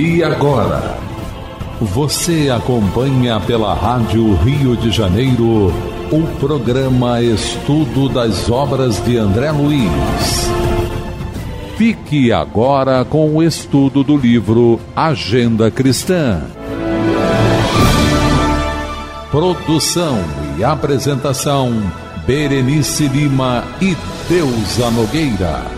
E agora, você acompanha pela Rádio Rio de Janeiro o programa Estudo das Obras de André Luiz. Fique agora com o estudo do livro Agenda Cristã. Produção e apresentação Berenice Lima e Deuza Nogueira.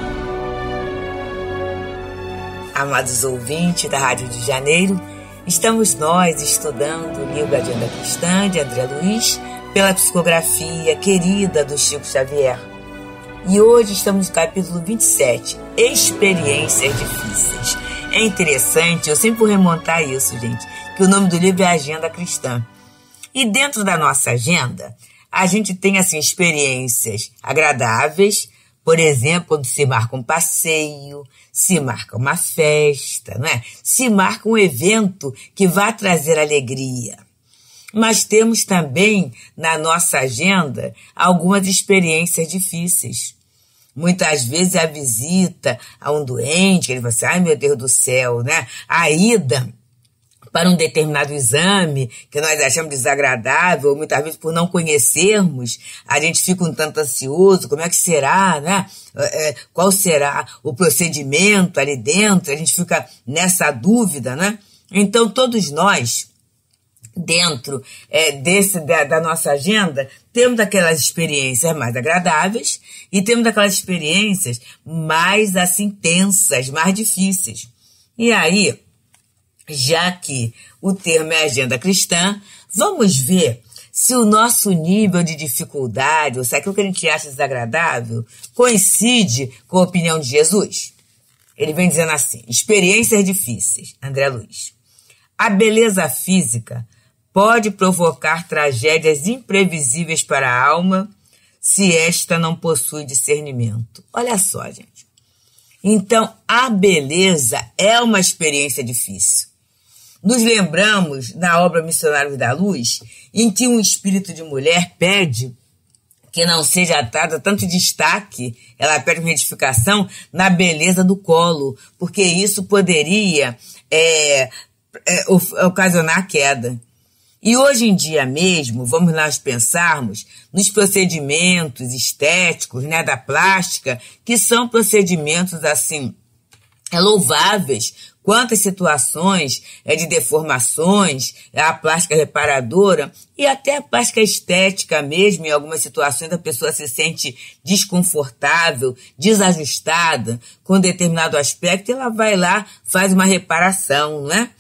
Amados ouvintes da Rádio de Janeiro, estamos nós estudando o livro Agenda Cristã de André Luiz pela psicografia querida do Chico Xavier. E hoje estamos no capítulo 27, Experiências Difíceis. É interessante, eu sempre vou remontar isso, gente, que o nome do livro é Agenda Cristã. E dentro da nossa agenda, a gente tem assim experiências agradáveis. Por exemplo, quando se marca um passeio, se marca uma festa, não é? Se marca um evento que vai trazer alegria. Mas temos também na nossa agenda algumas experiências difíceis. Muitas vezes a visita a um doente, que ele fala assim, ai meu Deus do céu, né? A ida para um determinado exame que nós achamos desagradável, muitas vezes por não conhecermos, a gente fica um tanto ansioso, como é que será, né? Qual será o procedimento ali dentro, a gente fica nessa dúvida, né? Então todos nós, dentro da nossa agenda, temos aquelas experiências mais agradáveis e temos aquelas experiências mais assim tensas, mais difíceis. E aí, já que o termo é agenda cristã, vamos ver se o nosso nível de dificuldade, ou se aquilo que a gente acha desagradável, coincide com a opinião de Jesus. Ele vem dizendo assim, experiências difíceis, André Luiz. A beleza física pode provocar tragédias imprevisíveis para a alma se esta não possui discernimento. Olha só, gente. Então, a beleza é uma experiência difícil. Nos lembramos, na obra Missionários da Luz, em que um espírito de mulher pede que não seja dada tanto destaque, ela pede uma retificação na beleza do colo, porque isso poderia ocasionar queda. E hoje em dia mesmo, vamos nós pensarmos nos procedimentos estéticos, né, da plástica, que são procedimentos assim, louváveis. Quantas situações de deformações, a plástica reparadora e até a plástica estética mesmo, em algumas situações a pessoa se sente desconfortável, desajustada com determinado aspecto, e ela vai lá, faz uma reparação, né?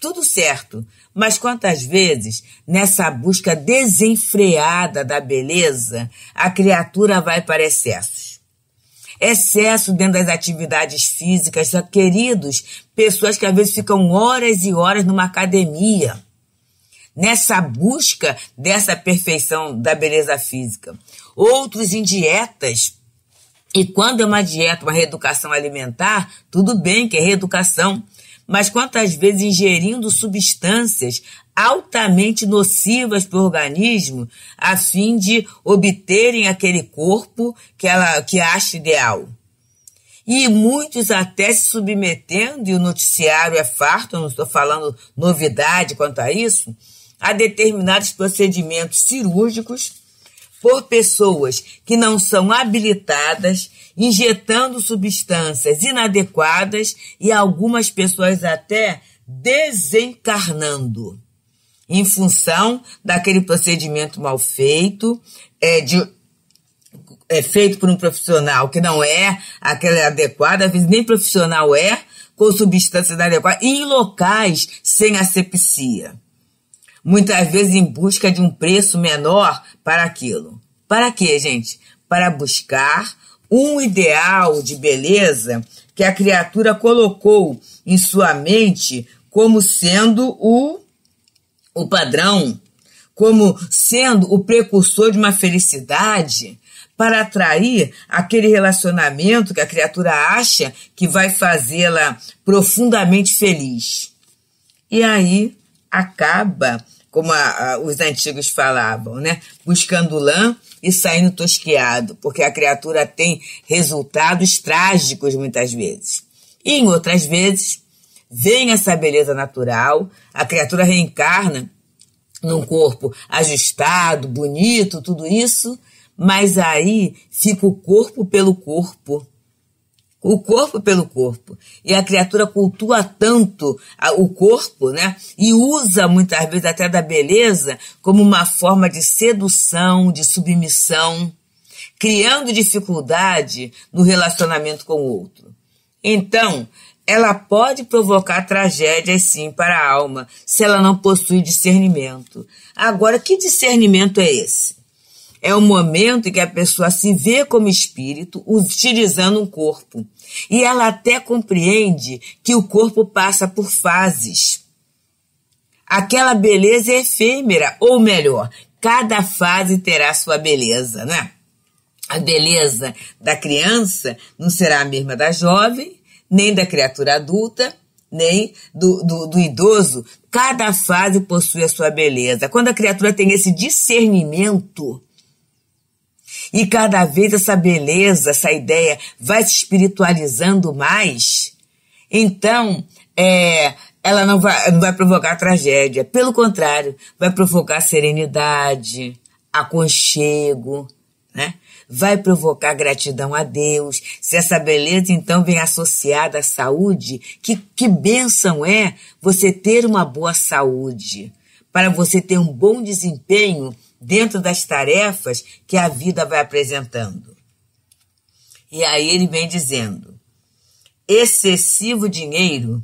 Tudo certo, mas quantas vezes nessa busca desenfreada da beleza a criatura vai para excessos? Excesso dentro das atividades físicas, queridos, pessoas que às vezes ficam horas e horas numa academia, nessa busca dessa perfeição da beleza física. Outros em dietas, e quando é uma dieta, uma reeducação alimentar, tudo bem que é reeducação, mas quantas vezes ingerindo substâncias altamente nocivas para o organismo a fim de obterem aquele corpo que acha ideal. E muitos até se submetendo, e o noticiário é farto, eu não estou falando novidade quanto a isso, a determinados procedimentos cirúrgicos por pessoas que não são habilitadas, injetando substâncias inadequadas e algumas pessoas até desencarnando em função daquele procedimento mal feito, feito por um profissional que não é aquele adequado, às vezes nem profissional com substâncias inadequadas, e em locais sem asepsia. Muitas vezes em busca de um preço menor para aquilo. Para quê, gente? Para buscar um ideal de beleza que a criatura colocou em sua mente como sendo o padrão, como sendo o precursor de uma felicidade, para atrair aquele relacionamento que a criatura acha que vai fazê-la profundamente feliz. E aí acaba, como os antigos falavam, né? Buscando lã e saindo tosquiado, porque a criatura tem resultados trágicos muitas vezes. E em outras vezes, vem essa beleza natural, a criatura reencarna num corpo ajustado, bonito, tudo isso, mas aí fica o corpo pelo corpo. O corpo pelo corpo. E a criatura cultua tanto o corpo, né? E usa muitas vezes até da beleza como uma forma de sedução, de submissão, criando dificuldade no relacionamento com o outro. Então, ela pode provocar tragédias, sim, para a alma, se ela não possui discernimento. Agora, que discernimento é esse? É o momento em que a pessoa se vê como espírito, utilizando um corpo. E ela até compreende que o corpo passa por fases. Aquela beleza é efêmera, ou melhor, cada fase terá sua beleza, né? A beleza da criança não será a mesma da jovem, nem da criatura adulta, nem do idoso. Cada fase possui a sua beleza. Quando a criatura tem esse discernimento, e cada vez essa beleza, essa ideia vai se espiritualizando mais, então ela não vai provocar tragédia. Pelo contrário, vai provocar serenidade, aconchego, né? Vai provocar gratidão a Deus. Se essa beleza, então, vem associada à saúde, que bênção é você ter uma boa saúde, para você ter um bom desempenho dentro das tarefas que a vida vai apresentando. E aí ele vem dizendo: excessivo dinheiro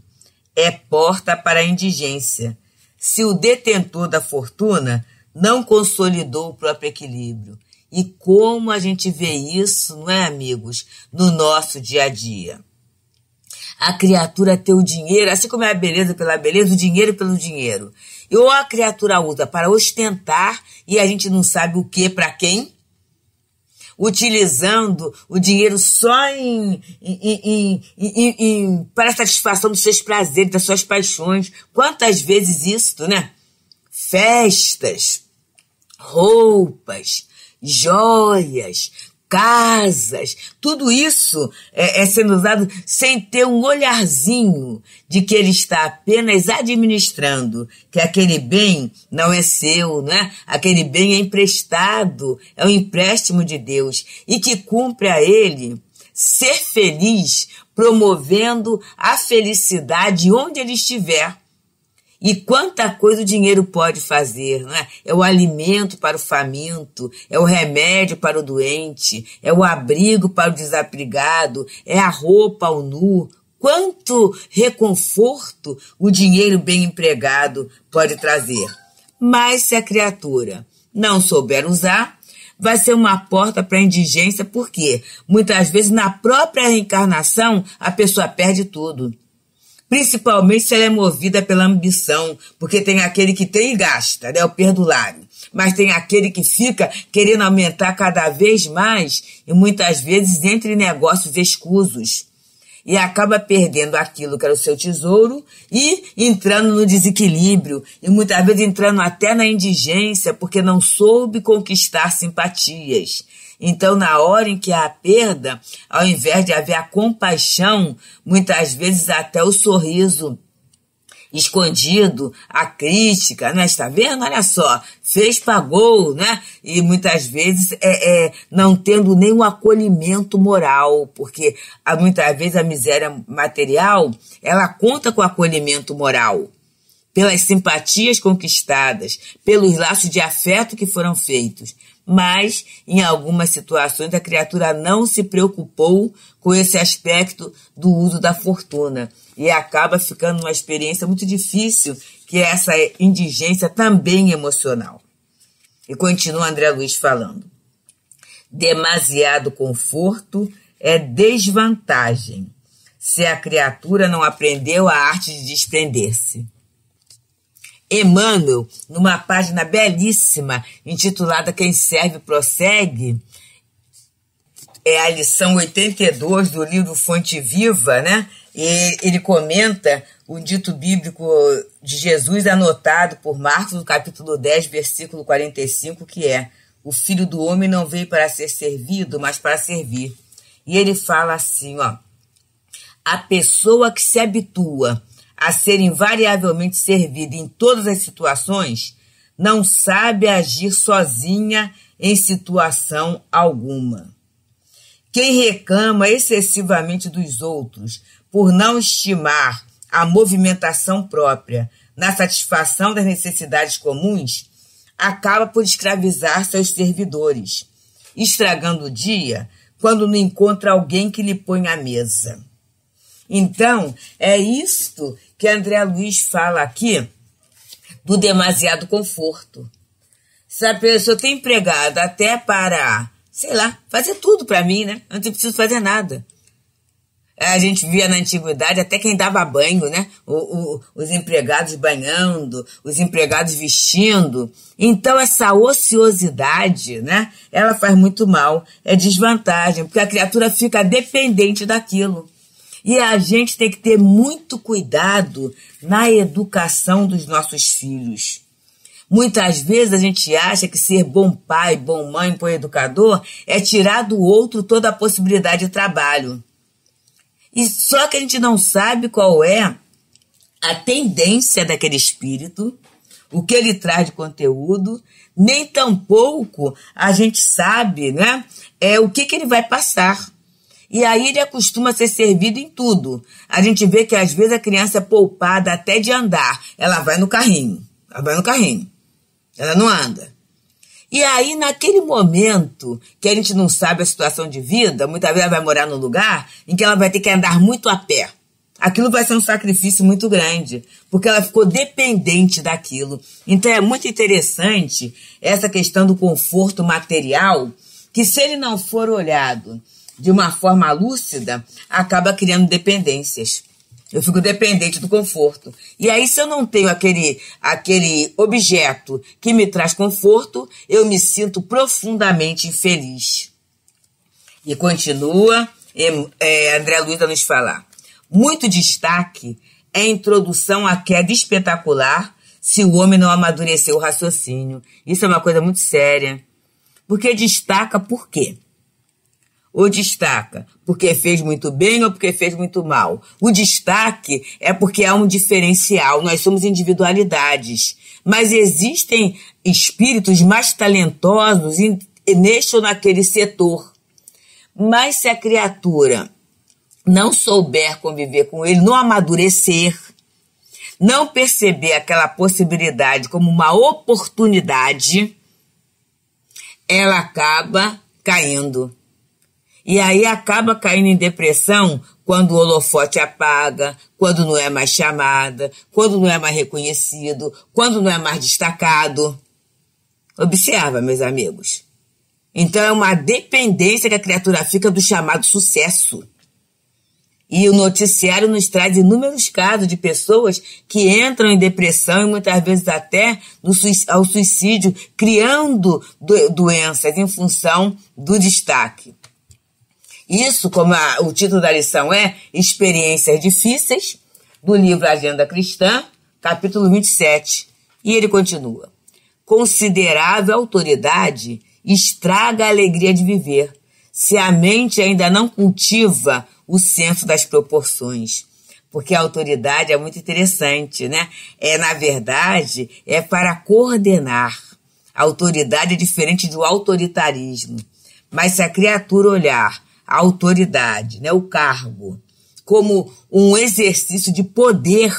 é porta para a indigência, se o detentor da fortuna não consolidou o próprio equilíbrio. E como a gente vê isso, não é, amigos, no nosso dia a dia. A criatura tem o dinheiro, assim como é a beleza pela beleza, o dinheiro pelo dinheiro. E ou a criatura usa para ostentar, e a gente não sabe o que, para quem, utilizando o dinheiro só para a satisfação dos seus prazeres, das suas paixões. Quantas vezes isso, né? Festas, roupas, joias, casas, tudo isso é sendo usado sem ter um olharzinho de que ele está apenas administrando, que aquele bem não é seu, né? Aquele bem é emprestado, é um empréstimo de Deus, e que cumpre a ele ser feliz, promovendo a felicidade onde ele estiver. E quanta coisa o dinheiro pode fazer, não é? É o alimento para o faminto, é o remédio para o doente, é o abrigo para o desabrigado, é a roupa ao nu. Quanto reconforto o dinheiro bem empregado pode trazer. Mas se a criatura não souber usar, vai ser uma porta para a indigência, porque muitas vezes na própria reencarnação a pessoa perde tudo. Principalmente se ela é movida pela ambição, porque tem aquele que tem e gasta, né, o perdulário. Mas tem aquele que fica querendo aumentar cada vez mais e muitas vezes entra em negócios escusos e acaba perdendo aquilo que era o seu tesouro e entrando no desequilíbrio e muitas vezes entrando até na indigência porque não soube conquistar simpatias. Então, na hora em que há a perda, ao invés de haver a compaixão, muitas vezes até o sorriso escondido, a crítica, né? Está vendo? Olha só, fez, pagou, né? E muitas vezes não tendo nenhum acolhimento moral, porque muitas vezes a miséria material, ela conta com acolhimento moral, pelas simpatias conquistadas, pelos laços de afeto que foram feitos. Mas, em algumas situações, a criatura não se preocupou com esse aspecto do uso da fortuna e acaba ficando numa experiência muito difícil, que é essa indigência também emocional. E continua André Luiz falando: demasiado conforto é desvantagem, se a criatura não aprendeu a arte de desprender-se. Emmanuel, numa página belíssima, intitulada Quem Serve Prossegue, é a lição 82 do livro Fonte Viva, né? E ele comenta o dito bíblico de Jesus anotado por Marcos, no capítulo 10, versículo 45, que é: o Filho do Homem não veio para ser servido, mas para servir. E ele fala assim, ó: a pessoa que se habitua a ser invariavelmente servida em todas as situações, não sabe agir sozinha em situação alguma. Quem reclama excessivamente dos outros por não estimar a movimentação própria na satisfação das necessidades comuns, acaba por escravizar seus servidores, estragando o dia quando não encontra alguém que lhe põe à mesa. Então, é isto que André Luiz fala aqui do demasiado conforto. Se a pessoa tem empregado até para, sei lá, fazer tudo para mim, né? Eu não preciso fazer nada. A gente via na antiguidade até quem dava banho, né? Os empregados banhando, os empregados vestindo. Então, essa ociosidade, né? Ela faz muito mal, é desvantagem, porque a criatura fica dependente daquilo. E a gente tem que ter muito cuidado na educação dos nossos filhos. Muitas vezes a gente acha que ser bom pai, bom mãe, bom educador é tirar do outro toda a possibilidade de trabalho. E só que a gente não sabe qual é a tendência daquele espírito, o que ele traz de conteúdo, nem tampouco a gente sabe, né, o que ele vai passar. E aí ele acostuma ser servido em tudo. A gente vê que às vezes a criança é poupada até de andar. Ela vai no carrinho, ela não anda. E aí naquele momento que a gente não sabe a situação de vida, muitas vezes ela vai morar num lugar em que ela vai ter que andar muito a pé. Aquilo vai ser um sacrifício muito grande, porque ela ficou dependente daquilo. Então é muito interessante essa questão do conforto material, que se ele não for olhado de uma forma lúcida, acaba criando dependências. Eu fico dependente do conforto. E aí, se eu não tenho aquele objeto que me traz conforto, eu me sinto profundamente infeliz. E continua André Luiz a nos falar. Muito destaque é a introdução à queda espetacular se o homem não amadureceu o raciocínio. Isso é uma coisa muito séria. Porque destaca por quê? O destaca porque fez muito bem ou porque fez muito mal. O destaque é porque há um diferencial. Nós somos individualidades. Mas existem espíritos mais talentosos neste ou naquele setor. Mas se a criatura não souber conviver com ele, não amadurecer, não perceber aquela possibilidade como uma oportunidade, ela acaba caindo. E aí acaba caindo em depressão quando o holofote apaga, quando não é mais chamada, quando não é mais reconhecido, quando não é mais destacado. Observa, meus amigos. Então é uma dependência que a criatura fica do chamado sucesso. E o noticiário nos traz inúmeros casos de pessoas que entram em depressão e muitas vezes até ao suicídio, criando doenças em função do destaque. Isso, como o título da lição é Experiências Difíceis, do livro Agenda Cristã, capítulo 27. E ele continua. Considerável autoridade estraga a alegria de viver, se a mente ainda não cultiva o senso das proporções. Porque a autoridade é muito interessante, né? Na verdade, é para coordenar. A autoridade é diferente do autoritarismo. Mas se a criatura olhar a autoridade, né, o cargo, como um exercício de poder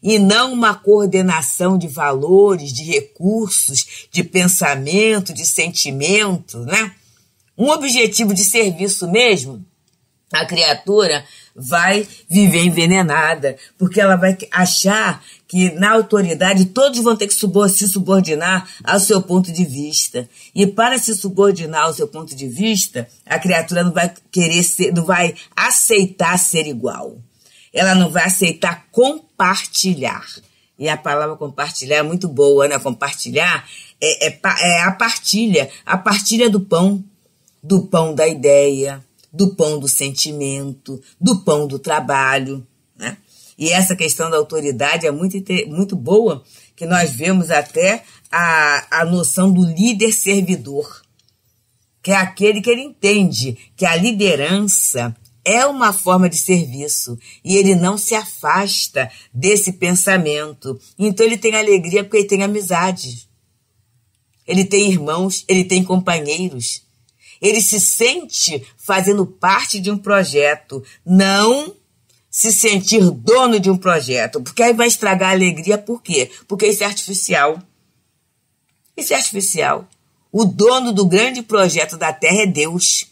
e não uma coordenação de valores, de recursos, de pensamento, de sentimento, né? Um objetivo de serviço mesmo, a criatura vai viver envenenada, porque ela vai achar que na autoridade todos vão ter que se subordinar ao seu ponto de vista. E para se subordinar ao seu ponto de vista, a criatura não vai querer ser, não vai aceitar ser igual. Ela não vai aceitar compartilhar. E a palavra compartilhar é muito boa, né? Compartilhar é a partilha do pão da ideia, do pão do sentimento, do pão do trabalho, né? E essa questão da autoridade é muito boa, que nós vemos até a noção do líder servidor, que é aquele que ele entende que a liderança é uma forma de serviço e ele não se afasta desse pensamento. Então ele tem alegria porque ele tem amizade. Ele tem irmãos, ele tem companheiros. Ele se sente fazendo parte de um projeto, não se sentir dono de um projeto. Porque aí vai estragar a alegria, por quê? Porque isso é artificial. Isso é artificial. O dono do grande projeto da Terra é Deus.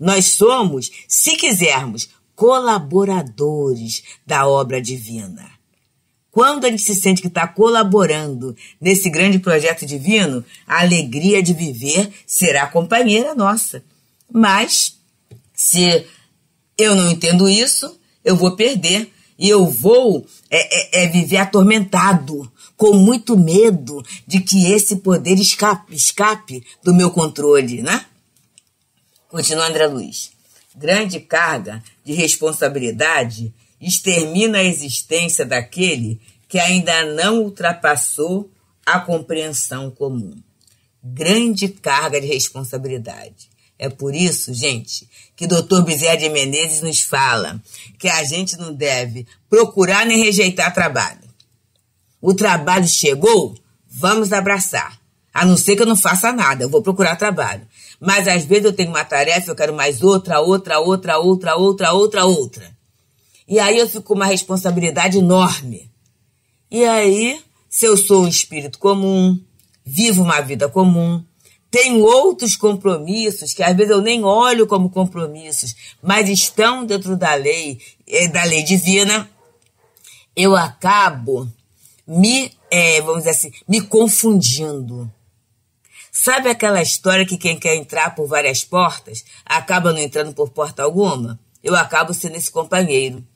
Nós somos, se quisermos, colaboradores da obra divina. Quando a gente se sente que está colaborando nesse grande projeto divino, a alegria de viver será companheira nossa. Mas, se eu não entendo isso, eu vou perder. E eu vou viver atormentado, com muito medo de que esse poder escape do meu controle, né? Continua André Luiz. Grande carga de responsabilidade extermina a existência daquele que ainda não ultrapassou a compreensão comum. Grande carga de responsabilidade. É por isso, gente, que o doutor Bezerra de Menezes nos fala que a gente não deve procurar nem rejeitar trabalho. O trabalho chegou, vamos abraçar. A não ser que eu não faça nada, eu vou procurar trabalho. Mas às vezes eu tenho uma tarefa, eu quero mais outra. E aí eu fico com uma responsabilidade enorme. E aí, se eu sou um espírito comum, vivo uma vida comum, tenho outros compromissos que às vezes eu nem olho como compromissos, mas estão dentro da lei divina, eu acabo me confundindo. Sabe aquela história que quem quer entrar por várias portas acaba não entrando por porta alguma? Eu acabo sendo esse companheiro.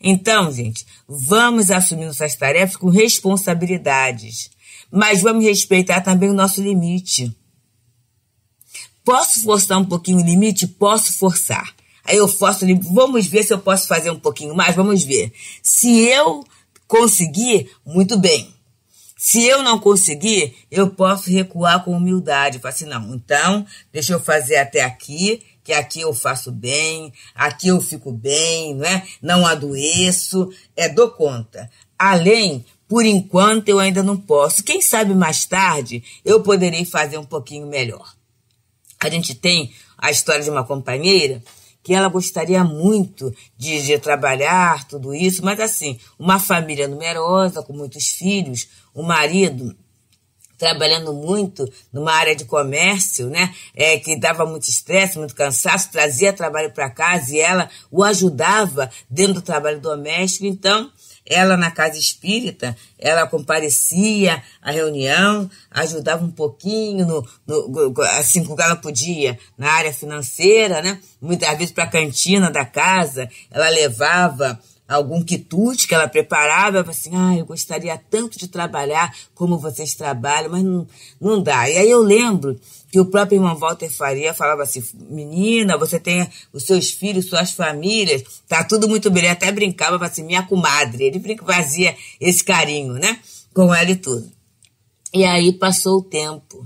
Então, gente, vamos assumir nossas tarefas com responsabilidades, mas vamos respeitar também o nosso limite. Posso forçar um pouquinho o limite? Posso forçar. Aí eu forço o limite. Vamos ver se eu posso fazer um pouquinho mais? Vamos ver. Se eu conseguir, muito bem. Se eu não conseguir, eu posso recuar com humildade. Falar assim, não, então, deixa eu fazer até aqui, que aqui eu faço bem, aqui eu fico bem, não é? Não adoeço, dou conta. Além, por enquanto eu ainda não posso. Quem sabe mais tarde eu poderei fazer um pouquinho melhor. A gente tem a história de uma companheira que ela gostaria muito de trabalhar, tudo isso, mas assim, uma família numerosa, com muitos filhos, o marido trabalhando muito numa área de comércio, né? Que dava muito estresse, muito cansaço, trazia trabalho para casa e ela o ajudava dentro do trabalho doméstico. Então, ela na casa espírita, ela comparecia à reunião, ajudava um pouquinho, assim como ela podia, na área financeira, né? Muitas vezes para a cantina da casa, ela levava algum quitute que ela preparava, assim, eu gostaria tanto de trabalhar como vocês trabalham, mas não dá. E aí eu lembro que o próprio irmão Walter Faria falava assim, menina, você tem os seus filhos, suas famílias, tá tudo muito bem. Ele até brincava assim, minha comadre. Ele fazia esse carinho, né, com ela e tudo. E aí passou o tempo.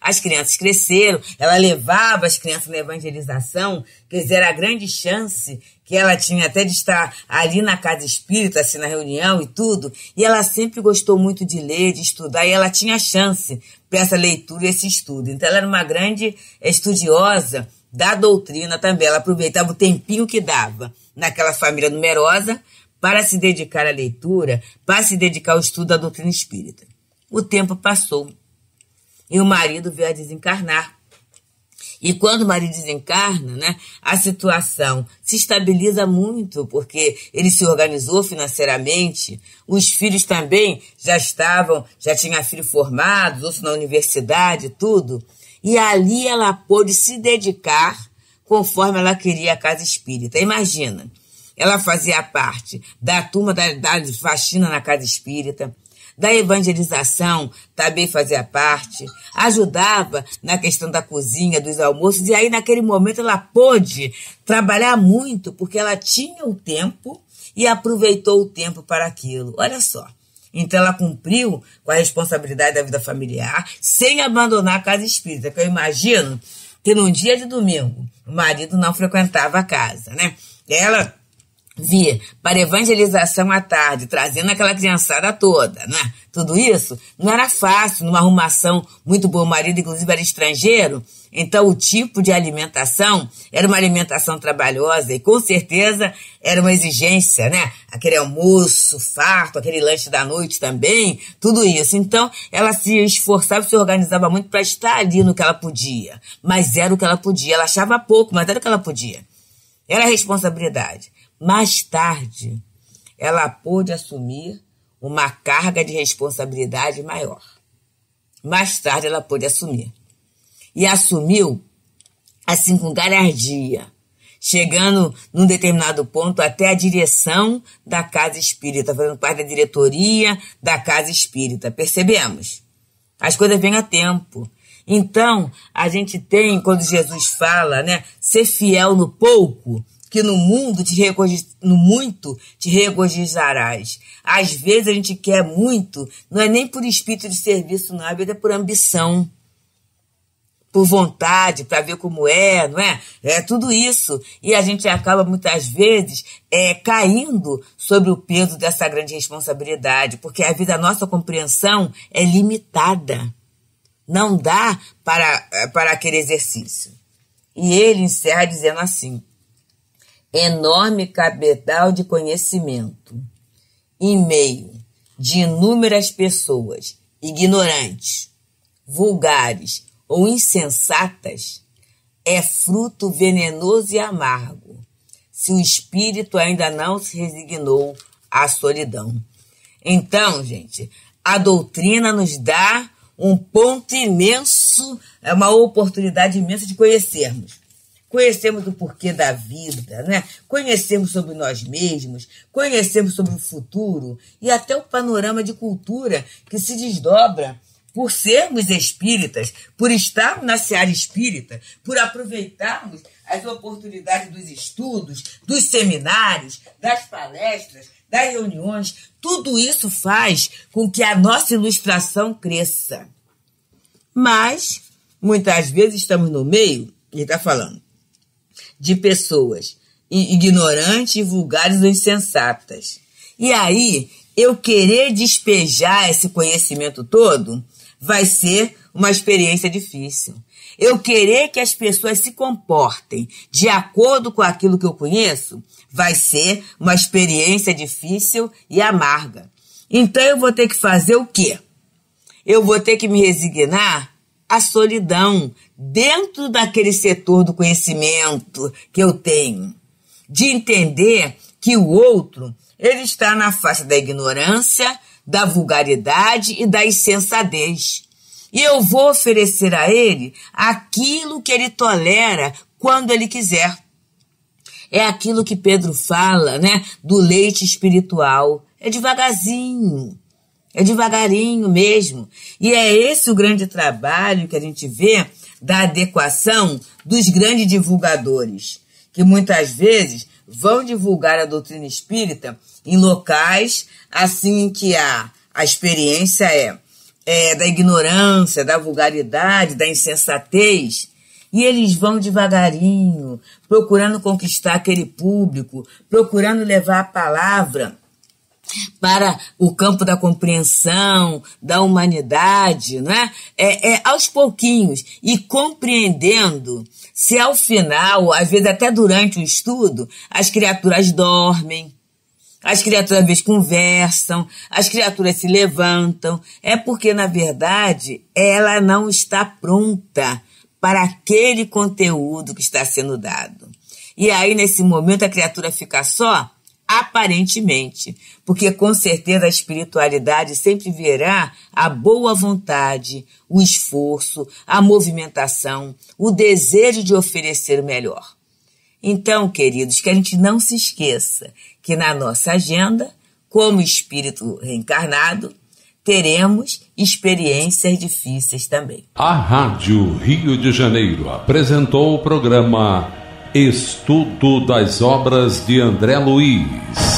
As crianças cresceram, ela levava as crianças na evangelização, quer dizer, era a grande chance que ela tinha até de estar ali na casa espírita, assim, na reunião e tudo, e ela sempre gostou muito de ler, de estudar, e ela tinha chance para essa leitura e esse estudo. Então, ela era uma grande estudiosa da doutrina também, ela aproveitava o tempinho que dava naquela família numerosa para se dedicar à leitura, para se dedicar ao estudo da doutrina espírita. O tempo passou e o marido veio a desencarnar. E quando o marido desencarna, né, a situação se estabiliza muito, porque ele se organizou financeiramente, os filhos também já tinham filhos formados, outros na universidade, tudo. E ali ela pôde se dedicar conforme ela queria a casa espírita. Imagina, ela fazia parte da turma da faxina na casa espírita, da evangelização também fazia parte, ajudava na questão da cozinha, dos almoços, e aí naquele momento ela pôde trabalhar muito, porque ela tinha o tempo e aproveitou o tempo para aquilo. Olha só, então ela cumpriu com a responsabilidade da vida familiar, sem abandonar a casa espírita, que eu imagino que num dia de domingo o marido não frequentava a casa, né? ela vir para a evangelização à tarde, trazendo aquela criançada toda, né? Tudo isso não era fácil, numa arrumação muito boa. O marido, inclusive, era estrangeiro, então o tipo de alimentação era uma alimentação trabalhosa e, com certeza, era uma exigência, né? Aquele almoço farto, aquele lanche da noite também, tudo isso. Então, ela se esforçava, se organizava muito para estar ali no que ela podia, mas era o que ela podia. Ela achava pouco, mas era o que ela podia. Era a responsabilidade. Mais tarde, ela pôde assumir uma carga de responsabilidade maior. Mais tarde, ela pôde assumir. E assumiu, assim, com galhardia, chegando num determinado ponto até a direção da Casa Espírita, fazendo parte da diretoria da Casa Espírita. Percebemos? As coisas vêm a tempo. Então, a gente tem, quando Jesus fala, né, ser fiel no pouco, que no mundo no muito te regozijarás. Às vezes a gente quer muito, não é nem por espírito de serviço, não, é por ambição, por vontade, para ver como é, não é? É tudo isso. E a gente acaba, muitas vezes, caindo sobre o peso dessa grande responsabilidade, porque às vezes a nossa compreensão é limitada. Não dá para aquele exercício. E ele encerra dizendo assim: enorme capital de conhecimento em meio de inúmeras pessoas ignorantes, vulgares ou insensatas é fruto venenoso e amargo, se o espírito ainda não se resignou à solidão. Então, gente, a doutrina nos dá um ponto imenso, é uma oportunidade imensa de conhecermos. Conhecemos o porquê da vida, né? Conhecemos sobre nós mesmos, conhecemos sobre o futuro e até o panorama de cultura que se desdobra por sermos espíritas, por estarmos na seara espírita, por aproveitarmos as oportunidades dos estudos, dos seminários, das palestras, das reuniões. Tudo isso faz com que a nossa ilustração cresça. Mas, muitas vezes, estamos no meio, ele está falando, de pessoas ignorantes, vulgares ou insensatas. E aí, eu querer despejar esse conhecimento todo vai ser uma experiência difícil. Eu querer que as pessoas se comportem de acordo com aquilo que eu conheço vai ser uma experiência difícil e amarga. Então, eu vou ter que fazer o quê? Eu vou ter que me resignar a solidão dentro daquele setor do conhecimento que eu tenho, de entender que o outro, ele está na faixa da ignorância, da vulgaridade e da insensatez. E eu vou oferecer a ele aquilo que ele tolera quando ele quiser. É aquilo que Pedro fala, né, do leite espiritual. É devagarzinho. É devagarinho mesmo. E é esse o grande trabalho que a gente vê da adequação dos grandes divulgadores, que muitas vezes vão divulgar a doutrina espírita em locais assim que a experiência é da ignorância, da vulgaridade, da insensatez. E eles vão devagarinho, procurando conquistar aquele público, procurando levar a palavra para o campo da compreensão, da humanidade, né? Aos pouquinhos, e compreendendo se ao final, às vezes até durante o estudo, as criaturas dormem, as criaturas às vezes conversam, as criaturas se levantam, é porque, na verdade, ela não está pronta para aquele conteúdo que está sendo dado. E aí, nesse momento, a criatura fica só, aparentemente, porque com certeza a espiritualidade sempre verá a boa vontade, o esforço, a movimentação, o desejo de oferecer o melhor. Então, queridos, que a gente não se esqueça que na nossa agenda, como espírito reencarnado, teremos experiências difíceis também. A Rádio Rio de Janeiro apresentou o programa Estudo das Obras de André Luiz.